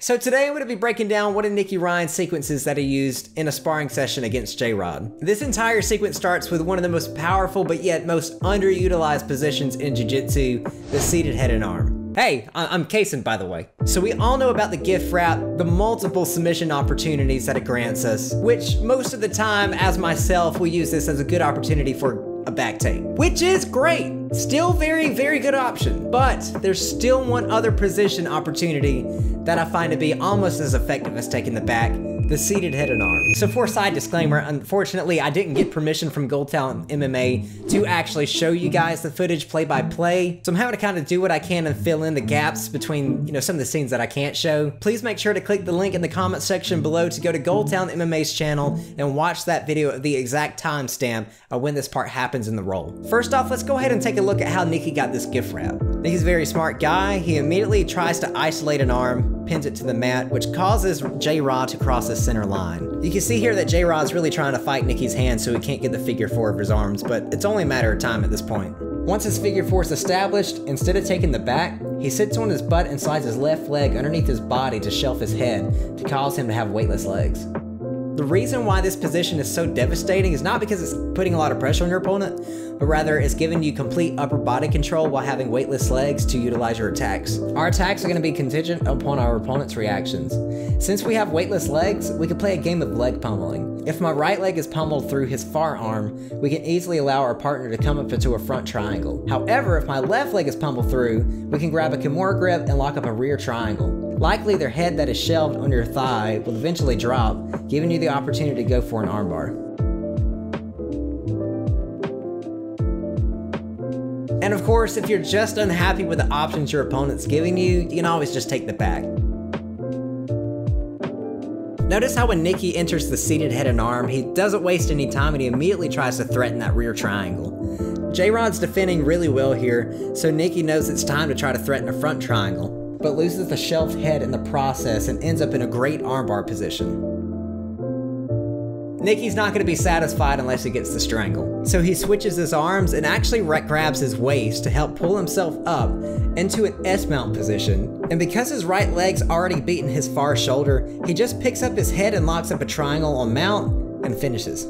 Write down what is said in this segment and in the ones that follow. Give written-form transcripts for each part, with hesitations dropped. So today I'm going to be breaking down one of Nicky Ryan's sequences that he used in a sparring session against JRod. This entire sequence starts with one of the most powerful but yet most underutilized positions in jiu-jitsu, the seated head and arm. Hey, I'm Kasen, by the way. So we all know about the gift wrap, the multiple submission opportunities that it grants us, which most of the time, as myself, we use this as a good opportunity for a back take, which is great. Still very, very good option, but there's still one other position opportunity that I find to be almost as effective as taking the back, the seated head and arm. So for a side disclaimer, unfortunately, I didn't get permission from Goldtown MMA to actually show you guys the footage play by play. So I'm having to kind of do what I can and fill in the gaps between, you know, some of the scenes that I can't show. Please make sure to click the link in the comment section below to go to Goldtown MMA's channel and watch that video at the exact timestamp of when this part happens in the roll. First off, let's go ahead and take a look at how Nicky got this gift wrap. Nicky's a very smart guy. He immediately tries to isolate an arm, pins it to the mat, which causes JRod to cross his center line. You can see here that JRod's really trying to fight Nicky's hand so he can't get the figure four of his arms, but it's only a matter of time at this point. Once his figure four is established, instead of taking the back, he sits on his butt and slides his left leg underneath his body to shelf his head to cause him to have weightless legs. The reason why this position is so devastating is not because it's putting a lot of pressure on your opponent, but rather it's giving you complete upper body control while having weightless legs to utilize your attacks. Our attacks are going to be contingent upon our opponent's reactions. Since we have weightless legs, we can play a game of leg pummeling. If my right leg is pummeled through his far arm, we can easily allow our partner to come up into a front triangle. However, if my left leg is pummeled through, we can grab a Kimura grip and lock up a rear triangle. Likely their head that is shelved under your thigh will eventually drop, giving you the opportunity to go for an armbar. And of course, if you're just unhappy with the options your opponent's giving you, you can always just take the back. Notice how when Nicky enters the seated head and arm, he doesn't waste any time and he immediately tries to threaten that rear triangle. JRod's defending really well here, so Nicky knows it's time to try to threaten a front triangle, but loses the shelf head in the process and ends up in a great armbar position. Nicky's not going to be satisfied unless he gets the strangle, so he switches his arms and actually grabs his waist to help pull himself up into an S-mount position. And because his right leg's already beaten his far shoulder, he just picks up his head and locks up a triangle on mount and finishes.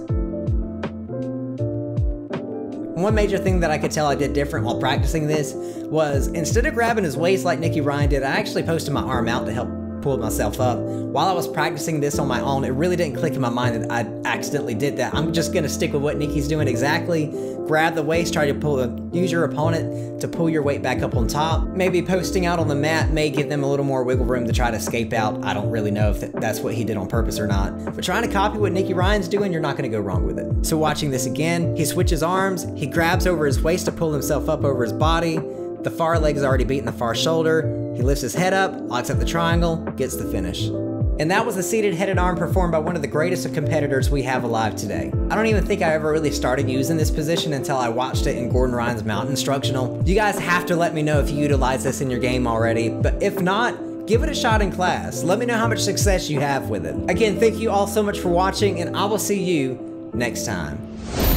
One major thing that I could tell I did different while practicing this was, instead of grabbing his waist like Nicky Ryan did, I actually posted my arm out to help pull myself up. While I was practicing this on my own, it really didn't click in my mind that I accidentally did that. I'm just going to stick with what Nicky's doing exactly. Grab the waist, try to use your opponent to pull your weight back up on top. Maybe posting out on the mat may give them a little more wiggle room to try to escape out. I don't really know if that's what he did on purpose or not. But trying to copy what Nicky Ryan's doing, you're not going to go wrong with it. So watching this again, he switches arms, he grabs over his waist to pull himself up over his body. The far leg is already beating the far shoulder. He lifts his head up, locks up the triangle, gets the finish. And that was the seated head and arm performed by one of the greatest of competitors we have alive today. I don't even think I ever really started using this position until I watched it in Gordon Ryan's Mount Instructional. You guys have to let me know if you utilize this in your game already, but if not, give it a shot in class. Let me know how much success you have with it. Again, thank you all so much for watching, and I will see you next time.